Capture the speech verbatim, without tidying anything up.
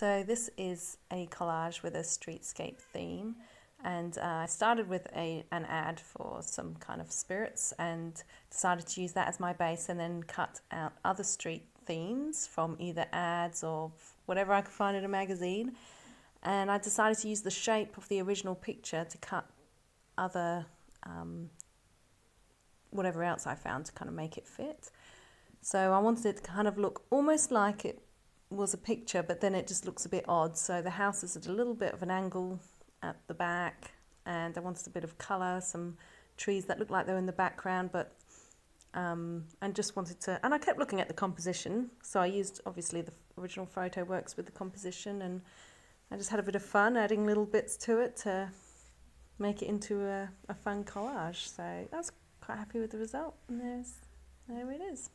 So this is a collage with a streetscape theme, and uh, I started with a, an ad for some kind of spirits and decided to use that as my base, and then cut out other street themes from either ads or whatever I could find in a magazine. And I decided to use the shape of the original picture to cut other, um, whatever else I found to kind of make it fit. So I wanted it to kind of look almost like it was a picture, but then it just looks a bit odd. So the house is at a little bit of an angle at the back, and I wanted a bit of colour, some trees that looked like they were in the background, but um, and just wanted to, and I kept looking at the composition. So I used obviously the original photo works with the composition, and I just had a bit of fun adding little bits to it to make it into a, a fun collage. So I was quite happy with the result, and there's, there it is.